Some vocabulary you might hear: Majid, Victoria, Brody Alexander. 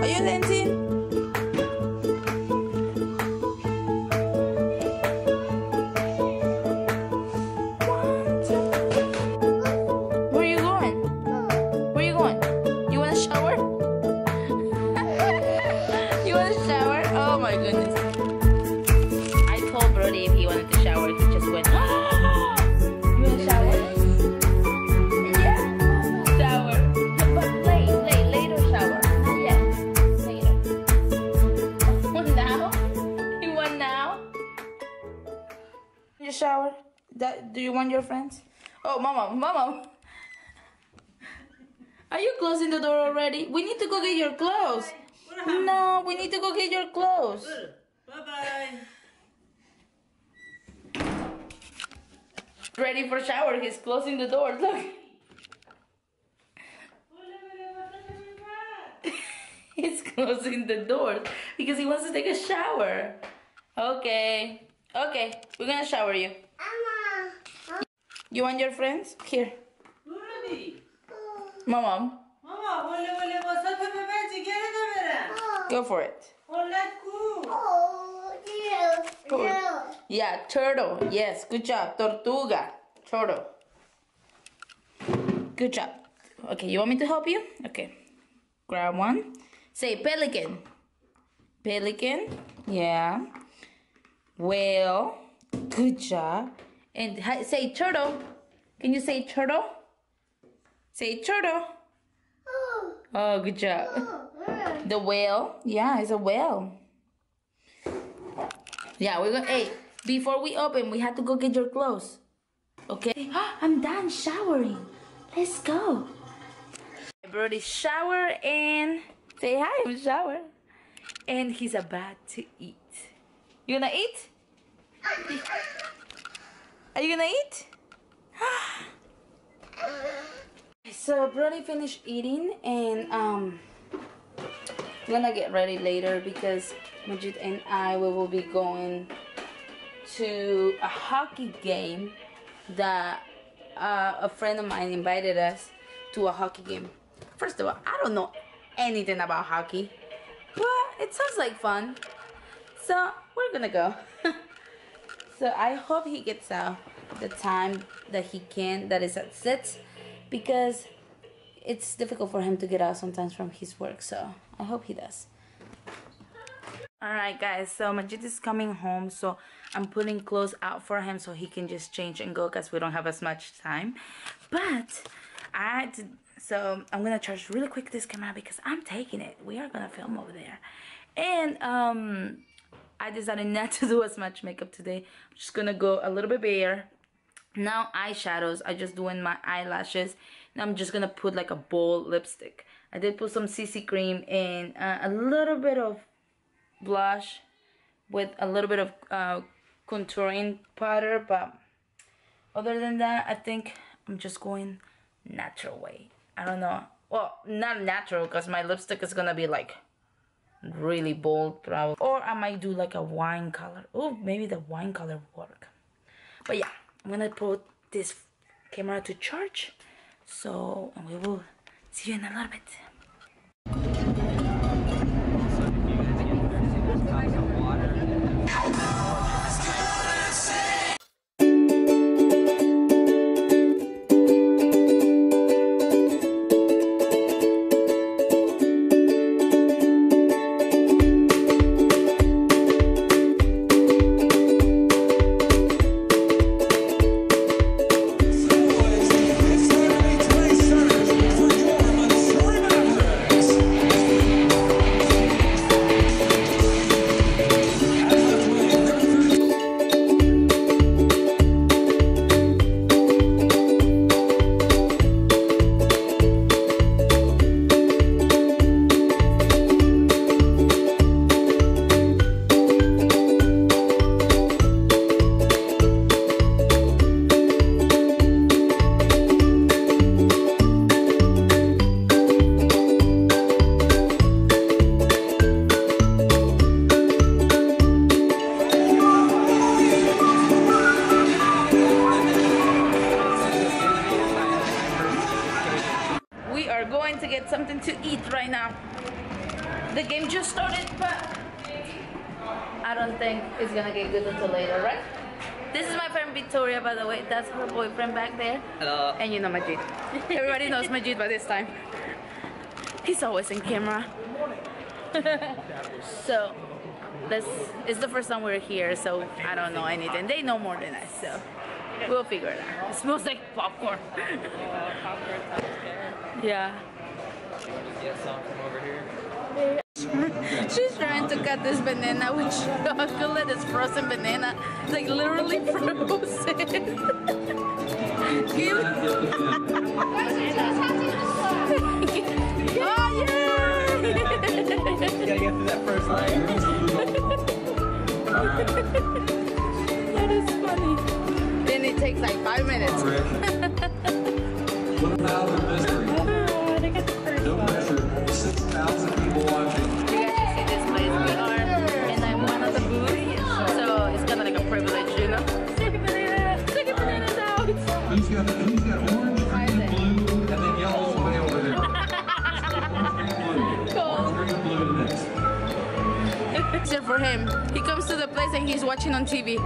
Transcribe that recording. Are you lending? Shower? That, do you want your friends? Oh, mama. Are you closing the door already? We need to go get your clothes. Bye. No, we need to go get your clothes. Bye. Ready for shower? He's closing the door. Look. He's closing the door because he wants to take a shower. Okay. Okay, we're gonna shower you. Mama. You want your friends? Here. Mama. Go for it. Cool. Yeah, turtle. Yes, good job. Tortuga. Turtle. Good job. Okay, you want me to help you? Okay. Grab one. Say pelican. Pelican. Yeah. Whale, good job. And say turtle. Can you say turtle? Say turtle. Oh, good job. The whale. Yeah, it's a whale. Yeah, we're gonna. Hey, before we open, we have to go get your clothes. Okay. I'm done showering. Let's go. I've already showered and say hi. I'm showered. And he's about to eat. You gonna eat? Are you gonna eat? So Brody finished eating and I'm gonna get ready later because Majid and I will be going to a hockey game that a friend of mine invited us to. A hockey game. First of all, I don't know anything about hockey, but it sounds like fun. So we're gonna go. So I hope he gets out the time that he can, that is at 6, because it's difficult for him to get out sometimes from his work. So I hope he does. Alright guys, so Majid is coming home, so I'm putting clothes out for him so he can just change and go because we don't have as much time. But I'm gonna charge really quick this camera because I'm taking it. We are gonna film over there. And I decided not to do as much makeup today. I'm just gonna go a little bit bare. Now eyeshadows, I just doing my eyelashes. And I'm just gonna put like a bold lipstick. I did put some CC cream and a little bit of blush with a little bit of contouring powder. But other than that, I think I'm just going natural way. I don't know. Well, not natural because my lipstick is gonna be like really bold probably, or I might do like a wine color. Oh, maybe the wine color will work. But yeah, I'm gonna put this camera to charge, so and we will see you in a little bit. The game just started, but I don't think it's gonna get good until later, right? This is my friend Victoria, by the way. That's her boyfriend back there. Hello. And you know Majid. Everybody knows Majid by this time. He's always in camera. So, it's the first time we're here, so I don't know anything. They know more than us, so we'll figure it out. It smells like popcorn. Yeah. Get some from over here. She's trying to cut this banana, which I feel that it's frozen banana, like literally frozen. Oh yeah! You gotta get through that first line. That is funny. Then it takes like 5 minutes. What about the mystery? Oh, they got the first one. No pressure. 6,000 people watching. You guys should see this place. We are, and I'm one of the booths, so it's kind of like a privilege, you know. Second banana's out. Who's got orange, green, blue, and then yellow's way over there. Except for him, he comes to the place and he's watching on TV.